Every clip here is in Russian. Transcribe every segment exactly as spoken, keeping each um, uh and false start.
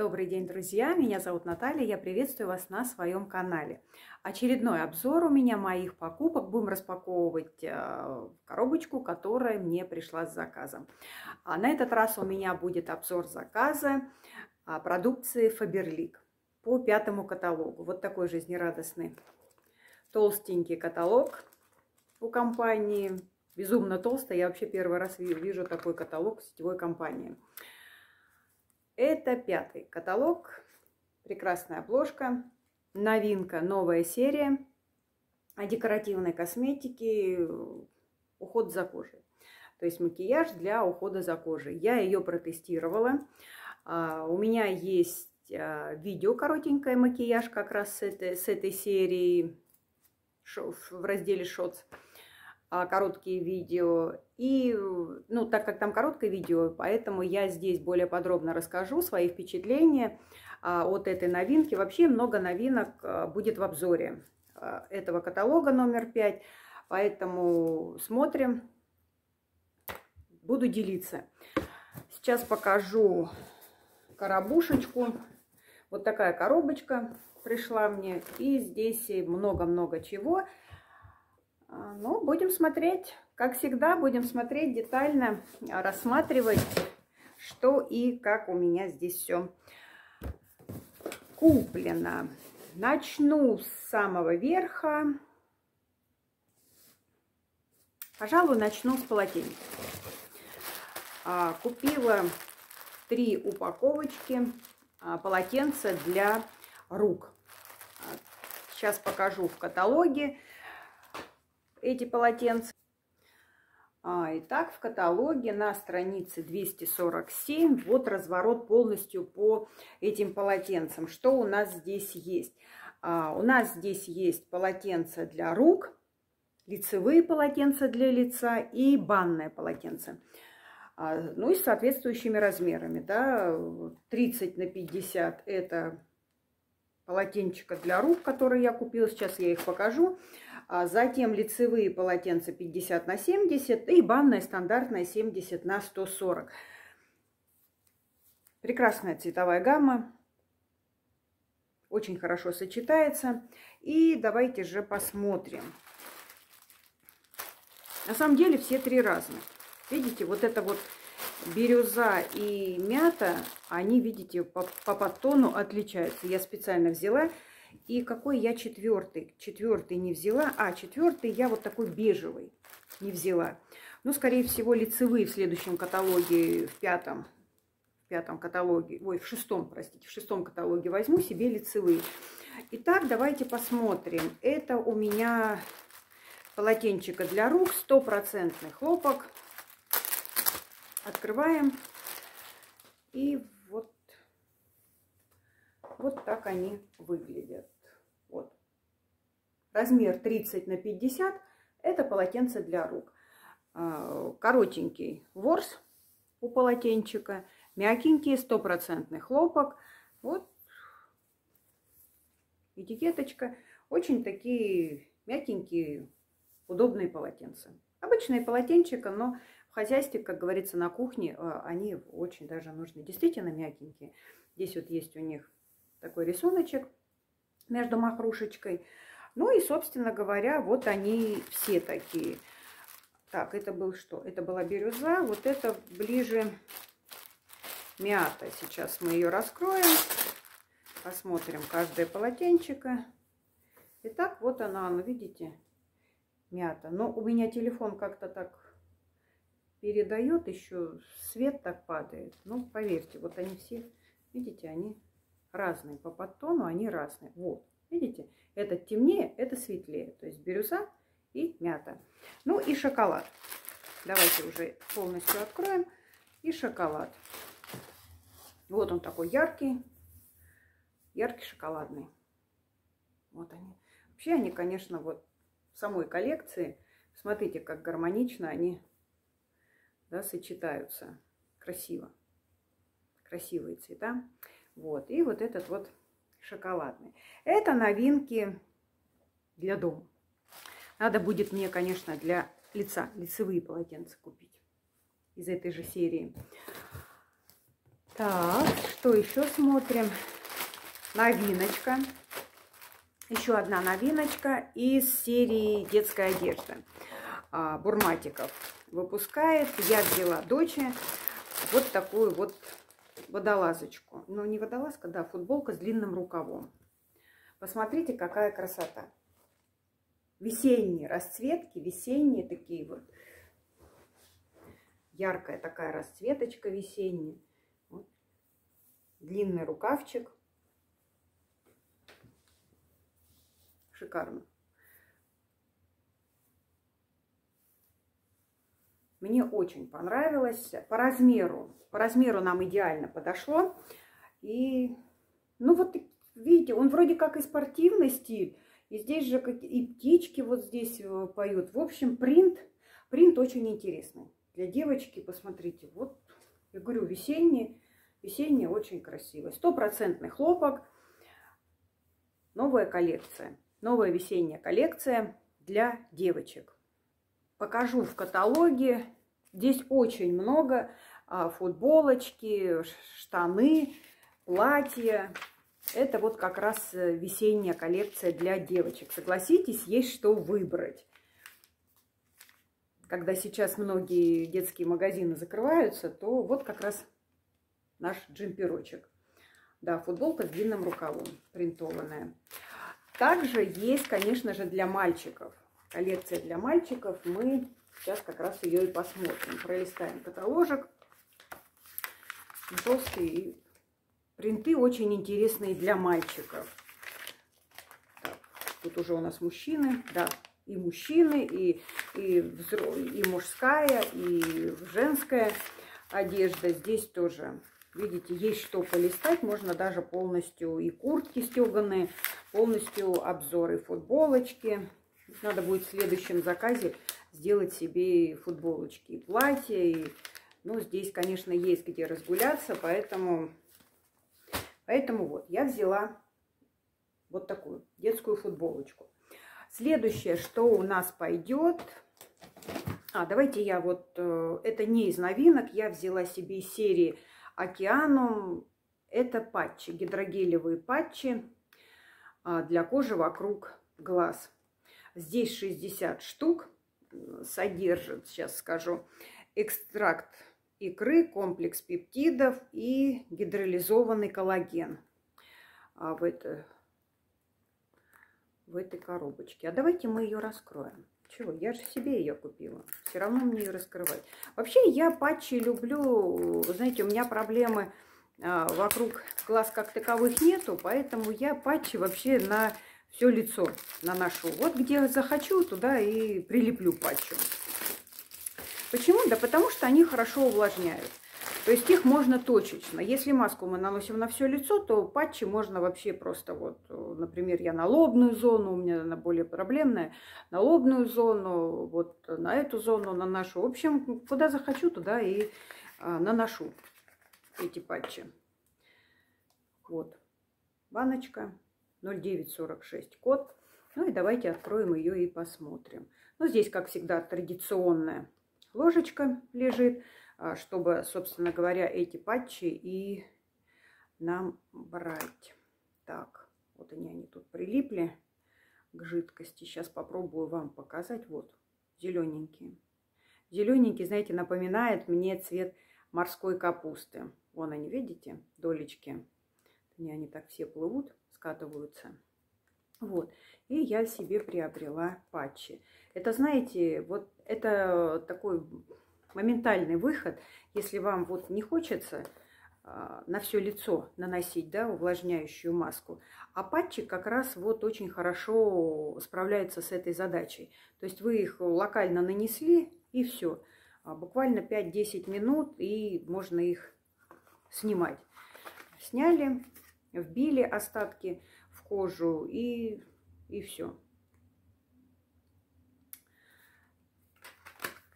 Добрый день, друзья! Меня зовут Наталья, я приветствую вас на своем канале. Очередной обзор у меня моих покупок. Будем распаковывать коробочку, которая мне пришла с заказом. А на этот раз у меня будет обзор заказа продукции Faberlic по пятому каталогу. Вот такой жизнерадостный толстенький каталог у компании. Безумно толстый, я вообще первый раз вижу такой каталог сетевой компании. Это пятый каталог, прекрасная обложка, новинка, новая серия о декоративной косметике, уход за кожей. То есть макияж для ухода за кожей. Я ее протестировала. У меня есть видео коротенькое макияж как раз с этой, с этой серии в разделе «Шотс». Короткие видео, и ну так как там короткое видео, поэтому я здесь более подробно расскажу свои впечатления от этой новинки. Вообще много новинок будет в обзоре этого каталога номер пять, поэтому смотрим, буду делиться. Сейчас покажу коробушечку. Вот такая коробочка пришла мне, и здесь много-много чего. Ну, будем смотреть, как всегда, будем смотреть детально, рассматривать, что и как у меня здесь все куплено. Начну с самого верха. Пожалуй, начну с полотенец. Купила три упаковочки полотенца для рук. Сейчас покажу в каталоге эти полотенца. Итак, в каталоге на странице двести сорок семь вот разворот полностью по этим полотенцам. Что у нас здесь есть? А, у нас здесь есть полотенца для рук, лицевые полотенца для лица и банное полотенце. А, ну и с соответствующими размерами. Да? тридцать на пятьдесят это полотенчика для рук, которые я купила. Сейчас я их покажу. Затем лицевые полотенца пятьдесят на семьдесят и банное стандартное семьдесят на сто сорок. Прекрасная цветовая гамма. Очень хорошо сочетается. И давайте же посмотрим. На самом деле все три разные. Видите, вот это вот бирюза и мята, они, видите, по, по подтону отличаются. Я специально взяла. И какой я четвертый? Четвертый не взяла. А, четвертый я вот такой бежевый не взяла. Ну, скорее всего, лицевые в следующем каталоге, в пятом, в пятом каталоге, ой, в шестом, простите, в шестом каталоге возьму себе лицевые. Итак, давайте посмотрим. Это у меня полотенчика для рук, стопроцентный хлопок. Открываем. И вот, вот так они выглядят. Вот. Размер тридцать на пятьдесят. Это полотенце для рук. Коротенький ворс у полотенчика. Мягенький, стопроцентный хлопок. Вот. Этикеточка. Очень такие мягенькие, удобные полотенца. Обычные полотенчика, но в хозяйстве, как говорится, на кухне они очень даже нужны. Действительно мягенькие. Здесь вот есть у них такой рисуночек между махрушечкой. Ну и, собственно говоря, вот они все такие. Так, это был что? Это была бирюза. Вот это ближе мята. Сейчас мы ее раскроем. Посмотрим каждое полотенчико. Итак, вот она, ну, видите, мята. Но у меня телефон как-то так передает, еще свет так падает. Ну, поверьте, вот они все, видите, они разные по подтону, они разные. Вот, видите, этот темнее, это светлее. То есть бирюза и мята. Ну и шоколад. Давайте уже полностью откроем. И шоколад. Вот он такой яркий. Яркий шоколадный. Вот они. Вообще они, конечно, вот в самой коллекции, смотрите, как гармонично они, да, сочетаются. Красиво. Красивые цвета. Вот, и вот этот вот шоколадный. Это новинки для дома. Надо будет мне, конечно, для лица лицевые полотенца купить из этой же серии. Так, Что еще смотрим? Новиночка. Еще одна новиночка из серии детской одежды. Бурматиков выпускает. Я взяла дочери вот такую вот водолазочку. Ну, не водолазка, да, футболка с длинным рукавом. Посмотрите, какая красота. Весенние расцветки, весенние такие вот. Яркая такая расцветочка весенняя. Вот. Длинный рукавчик. Шикарно. Мне очень понравилось. По размеру. По размеру нам идеально подошло. И, ну вот, видите, он вроде как и спортивный стиль. И здесь же и птички вот здесь поют. В общем, принт, принт очень интересный. Для девочки, посмотрите, вот, я говорю, весенний, весенний очень красивый. Стопроцентный хлопок. Новая коллекция. Новая весенняя коллекция для девочек. Покажу в каталоге. Здесь очень много футболочки, штаны, платья. Это вот как раз весенняя коллекция для девочек. Согласитесь, есть что выбрать. Когда сейчас многие детские магазины закрываются, то вот как раз наш джемперочек. Да, футболка с длинным рукавом, принтованная. Также есть, конечно же, для мальчиков. Коллекция для мальчиков. Мы сейчас как раз ее и посмотрим. Пролистаем каталожек. Толстые принты очень интересные для мальчиков. Так, тут уже у нас мужчины. Да, и мужчины, и, и, взро... и мужская, и женская одежда. Здесь тоже... Видите, есть что полистать, можно даже полностью и куртки стеганые, полностью обзоры футболочки. Надо будет в следующем заказе сделать себе и футболочки, и платья. И... Ну, здесь, конечно, есть где разгуляться, поэтому... поэтому вот я взяла вот такую детскую футболочку. Следующее, что у нас пойдет... А, давайте я вот... Это не из новинок, я взяла себе из серии... Океану. Это патчи, гидрогелевые патчи для кожи вокруг глаз. Здесь шестьдесят штук. Содержит, сейчас скажу, экстракт икры, комплекс пептидов и гидролизованный коллаген в, это, в этой коробочке. А давайте мы ее раскроем. Чего? Я же себе ее купила. Все равно мне ее раскрывать. Вообще я патчи люблю. Вы знаете, у меня проблемы а, вокруг глаз как таковых нету, поэтому я патчи вообще на все лицо наношу. Вот где захочу, туда и прилеплю патчи. Почему? Да потому что они хорошо увлажняют. То есть их можно точечно. Если маску мы наносим на все лицо, то патчи можно вообще просто вот, например, я на лобную зону, у меня она более проблемная, на лобную зону, вот на эту зону наношу. В общем, куда захочу, туда и а, наношу эти патчи. Вот баночка ноль девять сорок шесть код. Ну и давайте откроем ее и посмотрим. Ну здесь, как всегда, традиционная ложечка лежит, чтобы, собственно говоря, эти патчи и нам брать. Так, вот они, они тут прилипли к жидкости. Сейчас попробую вам показать. Вот, зелененькие. Зелененький, знаете, напоминает мне цвет морской капусты. Вон они, видите, долечки. Они, они так все плывут, скатываются. Вот. И я себе приобрела патчи. Это, знаете, вот это такой... моментальный выход, если вам вот не хочется э, на все лицо наносить, да, увлажняющую маску. А патчик как раз вот очень хорошо справляется с этой задачей. То есть вы их локально нанесли и все. Буквально пять-десять минут и можно их снимать. Сняли, вбили остатки в кожу и, и все.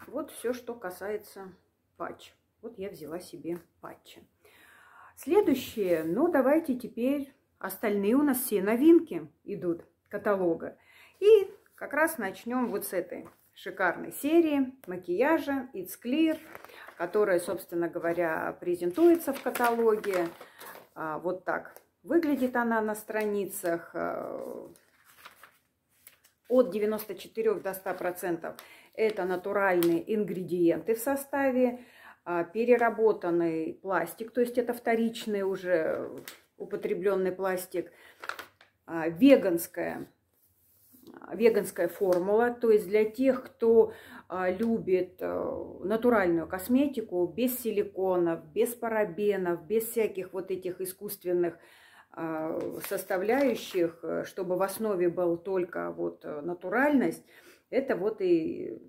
Вот все, что касается патч. Вот я взяла себе патчи. Следующее. Ну, давайте теперь остальные у нас все новинки идут каталога. И как раз начнем вот с этой шикарной серии макияжа It's Clear, которая, собственно говоря, презентуется в каталоге. Вот так выглядит она на страницах. От девяноста четырёх до ста процентов это натуральные ингредиенты в составе, переработанный пластик, то есть это вторичный уже употребленный пластик, веганская, веганская формула, то есть для тех, кто любит натуральную косметику без силиконов, без парабенов, без всяких вот этих искусственных составляющих, чтобы в основе был только вот натуральность, это вот и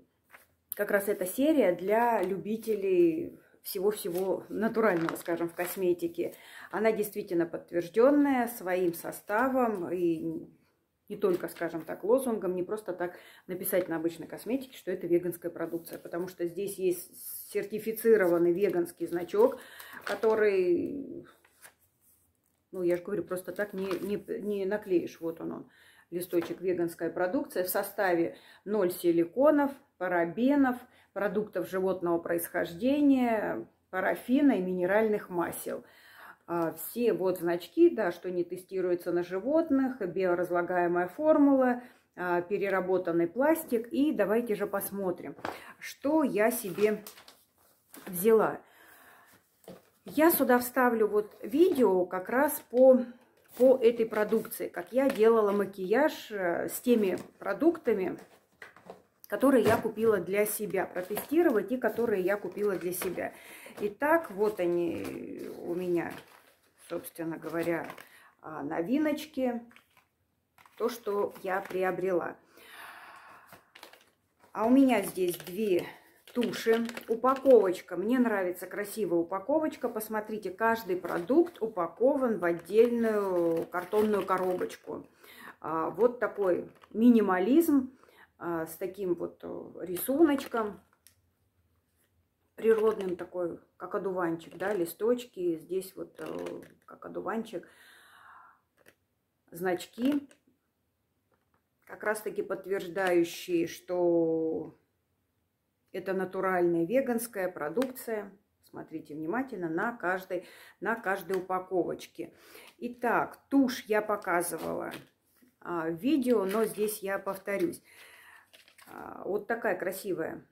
как раз эта серия для любителей всего-всего натурального, скажем, в косметике. Она действительно подтвержденная своим составом и не только, скажем так, лозунгом, не просто так написать на обычной косметике, что это веганская продукция, потому что здесь есть сертифицированный веганский значок, который... Ну, я же говорю, просто так не, не, не наклеишь. Вот он, он, листочек веганская продукция. В составе ноль силиконов, парабенов, продуктов животного происхождения, парафина и минеральных масел. Все вот значки, да, что не тестируется на животных, биоразлагаемая формула, переработанный пластик. И давайте же посмотрим, что я себе взяла. Я сюда вставлю вот видео как раз по, по этой продукции, как я делала макияж с теми продуктами, которые я купила для себя, протестировать и которые я купила для себя. Итак, вот они у меня, собственно говоря, новиночки, то, что я приобрела. А у меня здесь две... туши. Упаковочка. Мне нравится красивая упаковочка. Посмотрите, каждый продукт упакован в отдельную картонную коробочку. Вот такой минимализм с таким вот рисуночком. Природным такой, как одуванчик, да, листочки. Здесь вот как одуванчик. Значки. Как раз-таки подтверждающие, что... это натуральная веганская продукция. Смотрите внимательно на каждой, на каждой упаковочке. Итак, тушь я показывала в видео, но здесь я повторюсь. Вот такая красивая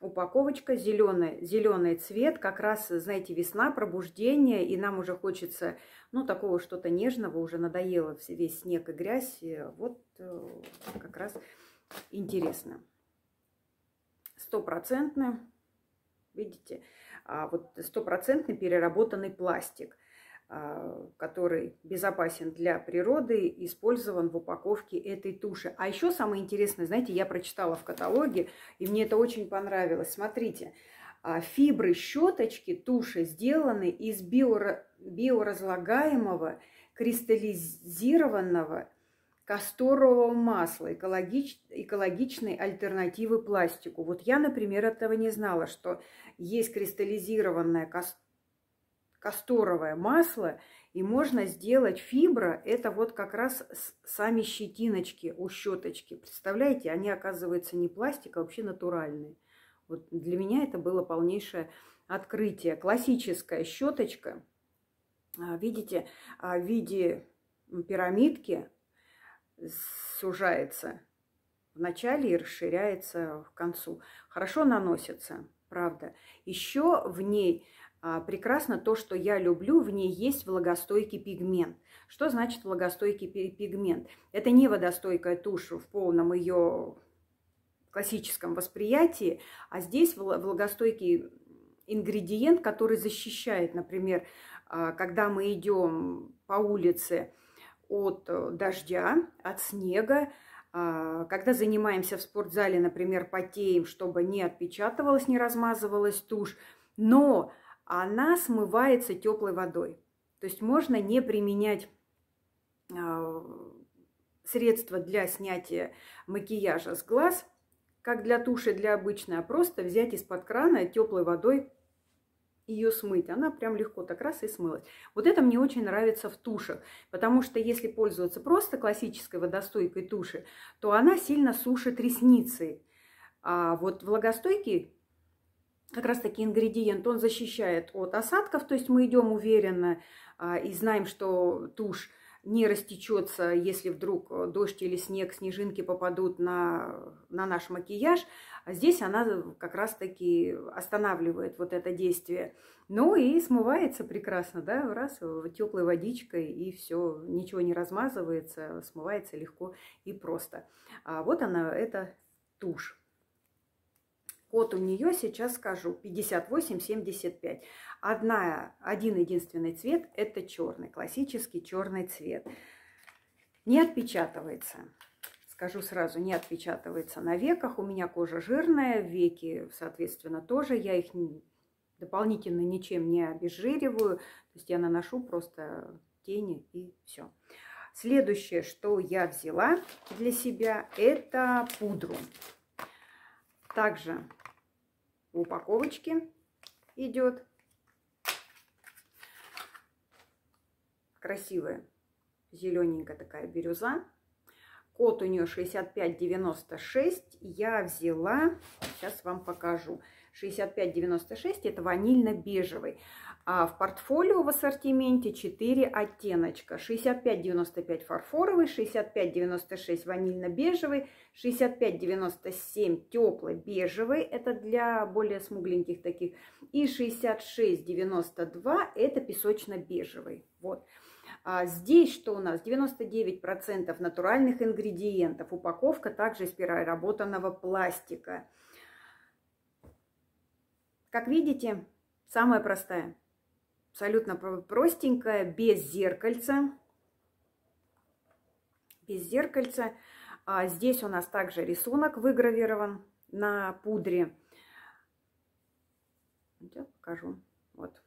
упаковочка. Зеленый, зеленый цвет. Как раз, знаете, весна, пробуждение. И нам уже хочется, ну, такого что-то нежного. Уже надоело весь снег и грязь. Вот как раз интересно. Стопроцентный, видите, вот стопроцентный переработанный пластик, который безопасен для природы, использован в упаковке этой туши. А еще самое интересное, знаете, я прочитала в каталоге, и мне это очень понравилось. Смотрите, фибры щеточки туши сделаны из биоразлагаемого, кристаллизированного касторового масла, экологич... экологичной альтернативы пластику. Вот я, например, этого не знала, что есть кристаллизированное кас... касторовое масло, и можно сделать фибра, это вот как раз сами щетиночки у щеточки. Представляете, они, оказывается, не пластик, а вообще натуральные. Вот для меня это было полнейшее открытие. Классическая щеточка, видите, в виде пирамидки, сужается в начале и расширяется к концу. Хорошо наносится, правда. Еще в ней а, прекрасно то, что я люблю, в ней есть влагостойкий пигмент. Что значит влагостойкий пигмент? Это не водостойкая тушь в полном ее классическом восприятии, а здесь влагостойкий ингредиент, который защищает, например, а, когда мы идем по улице, от дождя, от снега. Когда занимаемся в спортзале, например, потеем, чтобы не отпечатывалась, не размазывалась тушь, но она смывается теплой водой. То есть можно не применять средства для снятия макияжа с глаз, как для туши, для обычной, а просто взять из-под крана теплой водой, ее смыть. Она прям легко так раз и смылась. Вот это мне очень нравится в тушах, потому что если пользоваться просто классической водостойкой туши, то она сильно сушит ресницы. А вот влагостойкий как раз таки ингредиент, он защищает от осадков, то есть мы идем уверенно и знаем, что тушь не растечется, если вдруг дождь или снег, снежинки попадут на, на наш макияж. Здесь она как раз-таки останавливает вот это действие. Ну и смывается прекрасно, да, раз теплой водичкой, и все, ничего не размазывается, смывается легко и просто. А вот она, эта тушь. Код у нее сейчас скажу пятьдесят восемь семьдесят пять. Одна, один единственный цвет — это черный, классический черный цвет. Не отпечатывается. Скажу сразу, не отпечатывается на веках. У меня кожа жирная, веки, соответственно, тоже. Я их дополнительно ничем не обезжириваю. То есть я наношу просто тени и все. Следующее, что я взяла для себя, это пудру. Также в упаковочке идет красивая зелененькая такая бирюза. Код у нее шестьдесят пять девяносто шесть. Я взяла, сейчас вам покажу, шестьдесят пять девяносто шесть, это ванильно-бежевый. А в портфолио в ассортименте четыре оттеночка. шестьдесят пять девяносто пять фарфоровый, шестьдесят пять девяносто шесть ванильно-бежевый, шестьдесят пять девяносто семь теплый бежевый, это для более смугленьких таких, и шестьдесят шесть девяносто два это песочно-бежевый. Вот. А здесь что у нас? девяносто девять процентов натуральных ингредиентов. Упаковка также из переработанного пластика. Как видите, самая простая, абсолютно простенькая, без зеркальца. Без зеркальца. А здесь у нас также рисунок выгравирован на пудре. Я покажу. Вот,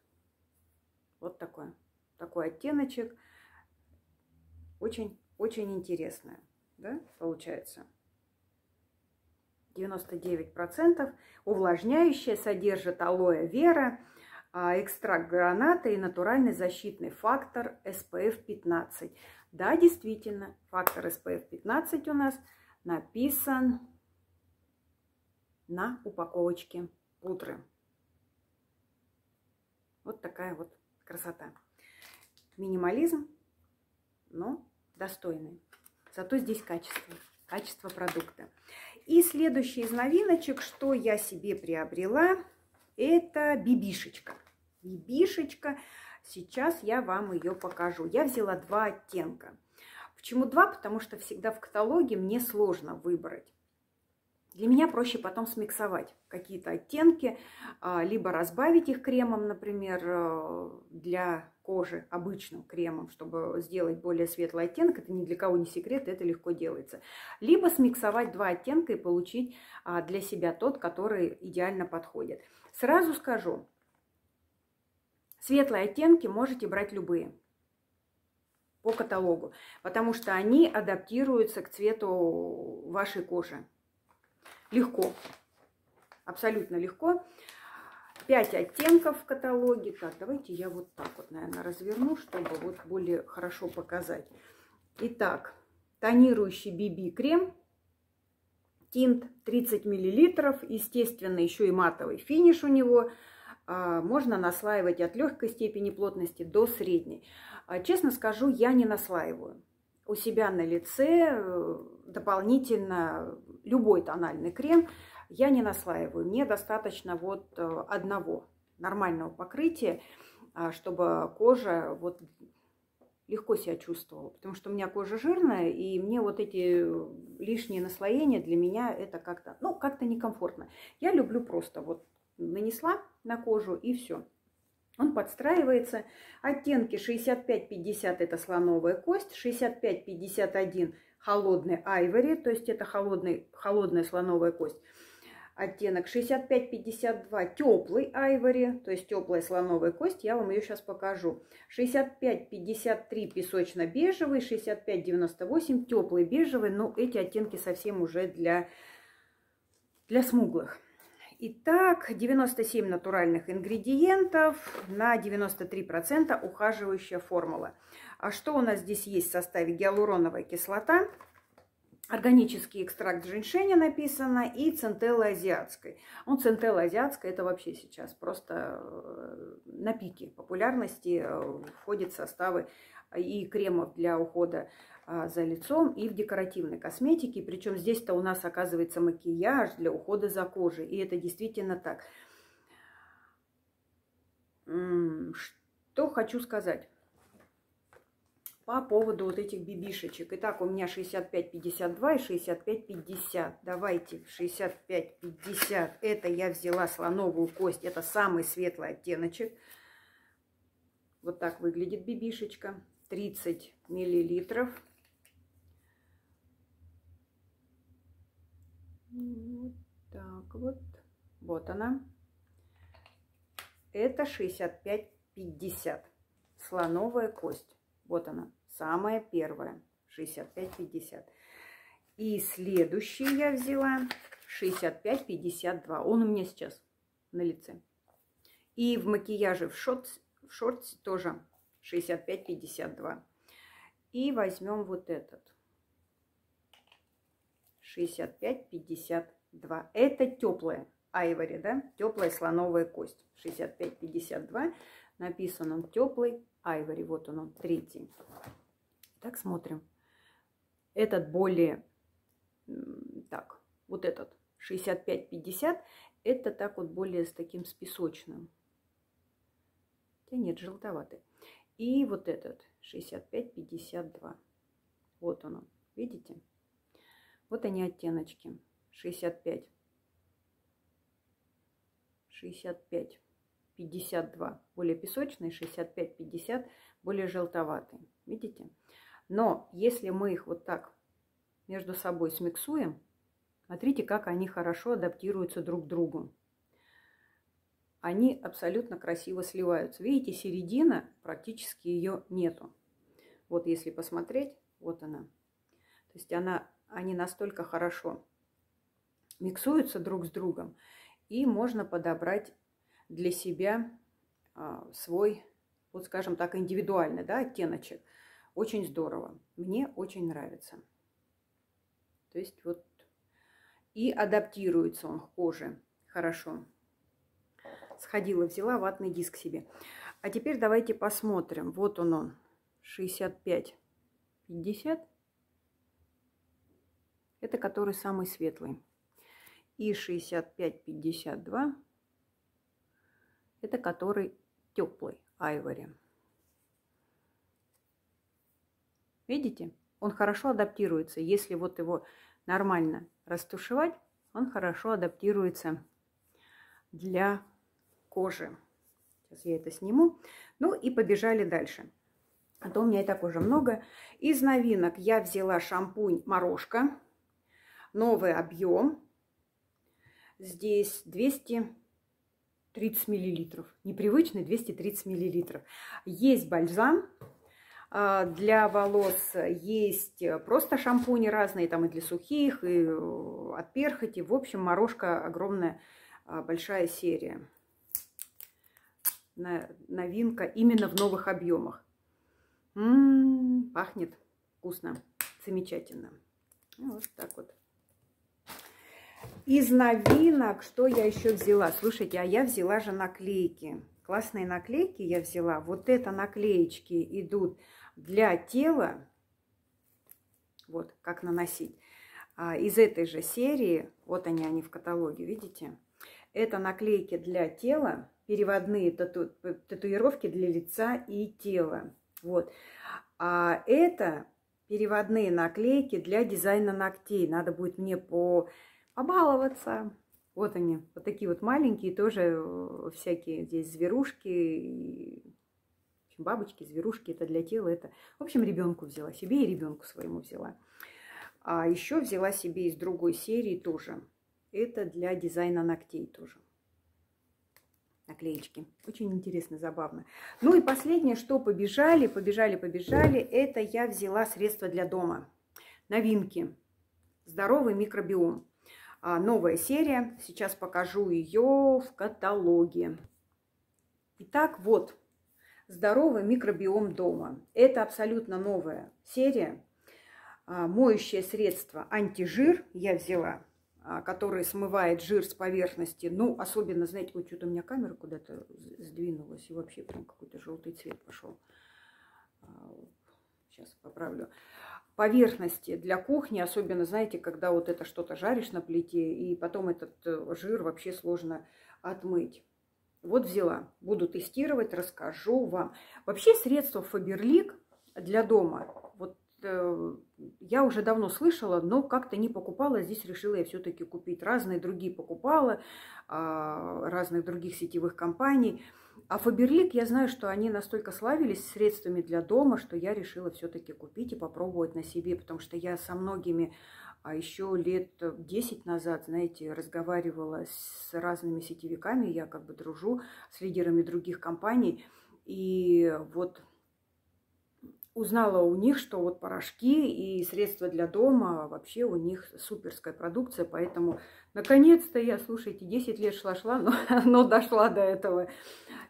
вот такой, такой оттеночек. Очень-очень интересная, да, получается. девяносто девять процентов увлажняющая, содержит алоэ вера, экстракт граната и натуральный защитный фактор эс пэ эф пятнадцать. Да, действительно, фактор эс пэ эф пятнадцать у нас написан на упаковочке пудры. Вот такая вот красота. Минимализм, но достойный. Зато здесь качество, качество продукта. И следующий из новиночек, что я себе приобрела, это бибишечка. Бибишечка. Сейчас я вам ее покажу. Я взяла два оттенка. Почему два? Потому что всегда в каталоге мне сложно выбрать. Для меня проще потом смиксовать какие-то оттенки, либо разбавить их кремом, например, для кожи, обычным кремом, чтобы сделать более светлый оттенок. Это ни для кого не секрет, это легко делается. Либо смиксовать два оттенка и получить для себя тот, который идеально подходит. Сразу скажу, светлые оттенки можете брать любые по каталогу, потому что они адаптируются к цвету вашей кожи. Легко, абсолютно легко. пять оттенков в каталоге. Так, давайте я вот так вот, наверное, разверну, чтобы вот более хорошо показать. Итак, тонирующий би би крем, тинт тридцать миллилитров, естественно, еще и матовый финиш у него. Можно наслаивать от легкой степени плотности до средней. Честно скажу, я не наслаиваю у себя на лице дополнительно любой тональный крем. Я не наслаиваю, мне достаточно вот одного нормального покрытия, чтобы кожа вот легко себя чувствовала, потому что у меня кожа жирная, и мне вот эти лишние наслоения, для меня это как-то, ну, как-то некомфортно. Я люблю просто вот нанесла на кожу, и все. Он подстраивается. Оттенки шестьдесят пять пятьдесят это слоновая кость, шестьдесят пять пятьдесят один холодный айвори, то есть это холодный, холодная слоновая кость. Оттенок шестьдесят пять пятьдесят два теплый айвори, то есть теплая слоновая кость, я вам ее сейчас покажу. шестьдесят пять пятьдесят три песочно-бежевый, шестьдесят пять девяносто восемь теплый бежевый, но эти оттенки совсем уже для, для смуглых. Итак, девяносто семь натуральных ингредиентов, на девяносто три процента ухаживающая формула. А что у нас здесь есть в составе? Гиалуроновая кислота, органический экстракт женьшеня написано и центеллы азиатской. Он центелла азиатская, это вообще сейчас просто на пике популярности, входит в составы и кремов для ухода за лицом, и в декоративной косметике. Причем здесь-то у нас оказывается макияж для ухода за кожей. И это действительно так. Что хочу сказать по поводу вот этих бибишечек. Итак, у меня шестьдесят пять пятьдесят два и шестьдесят пять пятьдесят. Давайте шестьдесят пять пятьдесят. Это я взяла слоновую кость. Это самый светлый оттеночек. Вот так выглядит бибишечка. тридцать миллилитров. Вот так вот. Вот она. Это шестьдесят пять пятьдесят. Слоновая кость. Вот она, самая первая, шестьдесят пять пятьдесят. И следующий я взяла шестьдесят пять пятьдесят два. Он у меня сейчас на лице. И в макияже в шортс, в шортс тоже шестьдесят пять пятьдесят два. И возьмем вот этот. шестьдесят пять пятьдесят два. Это теплая айвори, да? Теплая слоновая кость. шестьдесят пять пятьдесят два. Написан он теплый. Айвори, вот он, он, третий. Так, смотрим. Этот более, так, вот этот, шестьдесят пять пятьдесят, это так вот более с таким, с песочным. Да нет, желтоватый. И вот этот, шестьдесят пять пятьдесят два. Вот он, он, видите? Вот они оттеночки. шестьдесят пять, шестьдесят пять пятьдесят два более песочный, шестьдесят пять пятьдесят более желтоватый. Видите? Но если мы их вот так между собой смиксуем, смотрите, как они хорошо адаптируются друг к другу. Они абсолютно красиво сливаются. Видите, середина, практически ее нету. Вот если посмотреть, вот она. То есть она, они настолько хорошо миксуются друг с другом, и можно подобрать для себя а, свой, вот скажем так, индивидуальный, да, оттеночек. Очень здорово. Мне очень нравится. То есть вот и адаптируется он к коже хорошо. Сходила, взяла ватный диск себе. А теперь давайте посмотрим. Вот он он. шестьдесят пять пятьдесят. Это который самый светлый. И шестьдесят пять пятьдесят два. Это который теплый айвори. Видите? Он хорошо адаптируется. Если вот его нормально растушевать, он хорошо адаптируется для кожи. Сейчас я это сниму. Ну и побежали дальше. А то у меня и так уже много. Из новинок я взяла шампунь «Морошка». Новый объем. Здесь двести тридцать миллилитров. Непривычный двести тридцать миллилитров. Есть бальзам для волос, есть просто шампуни разные, там и для сухих, и от перхоти. В общем, «Морошка» огромная, большая серия. Новинка именно в новых объемах. М-м-м, пахнет вкусно, замечательно. Вот так вот. Из новинок, что я еще взяла? Слушайте, а я взяла же наклейки. Классные наклейки я взяла. Вот это наклеечки идут для тела. Вот, как наносить. А из этой же серии, вот они, они в каталоге, видите? Это наклейки для тела, переводные тату... татуировки для лица и тела. Вот. А это переводные наклейки для дизайна ногтей. Надо будет мне по... побаловаться. Вот они, вот такие вот маленькие, тоже всякие здесь зверушки, бабочки, зверушки, это для тела, это, в общем, ребенку взяла себе и ребенку своему взяла. А еще взяла себе из другой серии тоже, это для дизайна ногтей тоже, наклеечки, очень интересно, забавно. Ну и последнее, что побежали, побежали, побежали, это я взяла средства для дома, новинки, здоровый микробиом. Новая серия. Сейчас покажу ее в каталоге. Итак, вот. Здоровый микробиом дома. Это абсолютно новая серия. Моющее средство антижир я взяла, которое смывает жир с поверхности. Ну, особенно, знаете, вот что-то у меня камера куда-то сдвинулась, и вообще прям какой-то желтый цвет пошел. Сейчас поправлю. Поверхности для кухни, особенно, знаете, когда вот это что-то жаришь на плите, и потом этот жир вообще сложно отмыть. Вот взяла. Буду тестировать, расскажу вам. Вообще средство Фаберлик для дома. Вот э, я уже давно слышала, но как-то не покупала. Здесь решила я все-таки купить. Разные другие покупала, э, разных других сетевых компаний. А Фаберлик, я знаю, что они настолько славились средствами для дома, что я решила все-таки купить и попробовать на себе. Потому что я со многими... А еще лет десять назад, знаете, разговаривала с разными сетевиками, я как бы дружу с лидерами других компаний, и вот узнала у них, что вот порошки и средства для дома, вообще у них суперская продукция, поэтому наконец-то я, слушайте, десять лет шла-шла, но, но дошла до этого.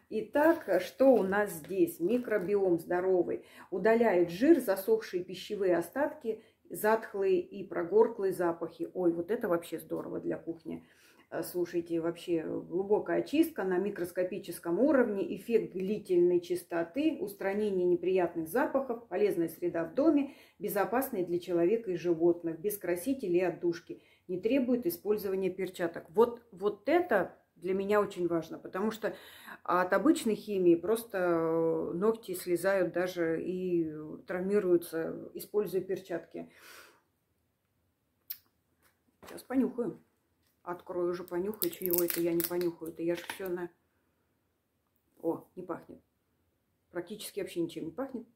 Итак, что у нас здесь? Микробиом здоровый, удаляет жир, засохшие пищевые остатки, затхлые и прогорклые запахи. Ой, вот это вообще здорово для кухни. Слушайте, вообще глубокая очистка на микроскопическом уровне, эффект длительной чистоты, устранение неприятных запахов, полезная среда в доме, безопасная для человека и животных, без красителей и отдушки, не требует использования перчаток. Вот, вот это для меня очень важно, потому что от обычной химии просто ногти слезают даже и травмируются, используя перчатки. Сейчас понюхаю. Открою уже, понюхаю. Чего это я не понюхаю? Это я же все на... О, не пахнет. Практически вообще ничем не пахнет.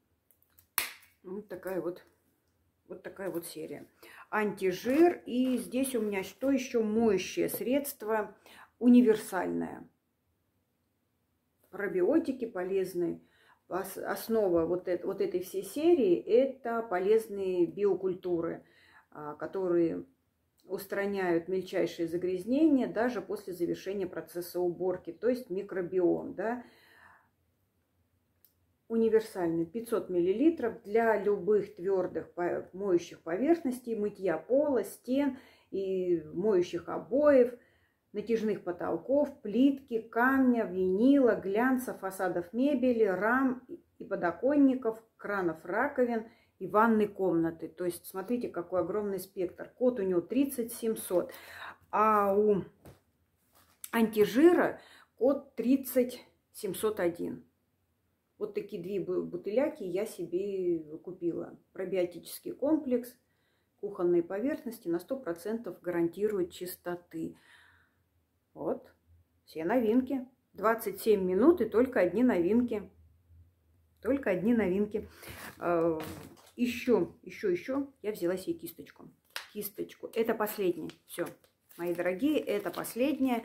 Вот такая вот, вот такая вот серия. Антижир. И здесь у меня что еще? Моющее средство. Универсальная. Пробиотики полезны. Основа вот, это, вот этой всей серии – это полезные биокультуры, которые устраняют мельчайшие загрязнения даже после завершения процесса уборки, то есть микробиом. Да? Универсальный пятьсот миллилитров для любых твердых моющих поверхностей, мытья пола, стен и моющих обоев, натяжных потолков, плитки, камня, винила, глянца, фасадов мебели, рам и подоконников, кранов, раковин и ванной комнаты. То есть, смотрите, какой огромный спектр. Код у него тридцать семьсот, а у антижира код тридцать семьсот один. Вот такие две бутыляки я себе купила. Пробиотический комплекс, кухонные поверхности на сто процентов гарантирует чистоты. Вот, все новинки. двадцать семь минут и только одни новинки. Только одни новинки. Еще, еще, еще я взяла себе кисточку. Кисточку. Это последняя. Все, мои дорогие, это последняя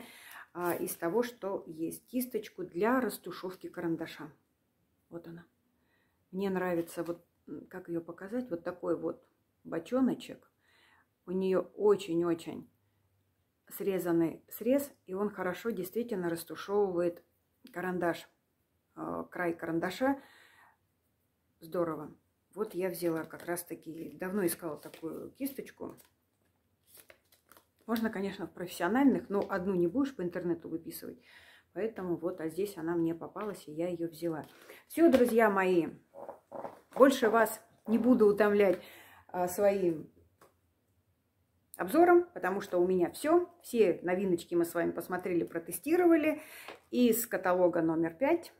из того, что есть. Кисточку для растушевки карандаша. Вот она. Мне нравится, вот как ее показать, вот такой вот бочоночек. У нее очень-очень срезанный срез, и он хорошо действительно растушевывает карандаш, край карандаша. Здорово. Вот я взяла как раз таки, давно искала такую кисточку. Можно, конечно, в профессиональных, но одну не будешь по интернету выписывать. Поэтому вот, а здесь она мне попалась, и я ее взяла. Все, друзья мои, больше вас не буду утомлять своим обзором, потому что у меня все. Все новиночки мы с вами посмотрели, протестировали. Из каталога номер пять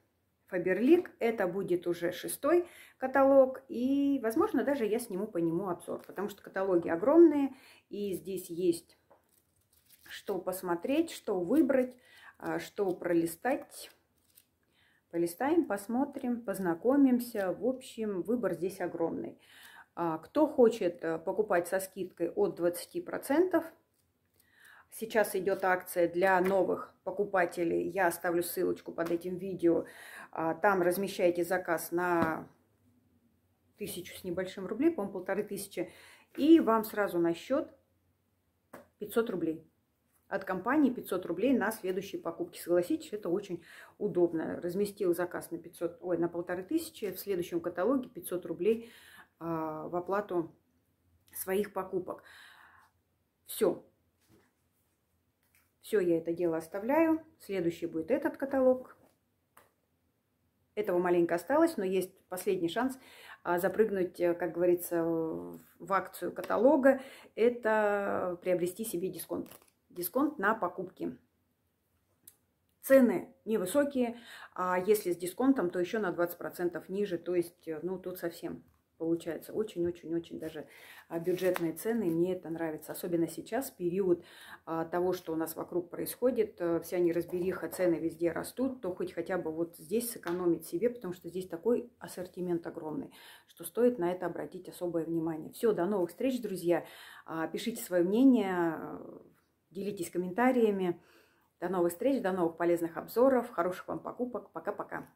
Faberlic. Это будет уже шестой каталог. И, возможно, даже я сниму по нему обзор, потому что каталоги огромные. И здесь есть что посмотреть, что выбрать, что пролистать. Полистаем, посмотрим, познакомимся. В общем, выбор здесь огромный. Кто хочет покупать со скидкой от двадцати процентов, сейчас идет акция для новых покупателей. Я оставлю ссылочку под этим видео. Там размещаете заказ на тысячу с небольшим рублей, по-моему, полторы тысячи. И вам сразу на счет пятьсот рублей. От компании пятьсот рублей на следующие покупки. Согласитесь, это очень удобно. Разместил заказ на пятьсот, ой, на полторы тысячи. В следующем каталоге пятьсот рублей в оплату своих покупок. Все. Все, я это дело оставляю. Следующий будет этот каталог. Этого маленько осталось, но есть последний шанс запрыгнуть, как говорится, в акцию каталога. Это приобрести себе дисконт. Дисконт на покупки. Цены невысокие, а если с дисконтом, то еще на двадцать процентов ниже. То есть, ну, тут совсем получается очень-очень-очень даже бюджетные цены. Мне это нравится. Особенно сейчас, период того, что у нас вокруг происходит, вся неразбериха, цены везде растут, то хоть хотя бы вот здесь сэкономить себе, потому что здесь такой ассортимент огромный, что стоит на это обратить особое внимание. Все, до новых встреч, друзья. Пишите свое мнение, делитесь комментариями. До новых встреч, до новых полезных обзоров, хороших вам покупок. Пока-пока.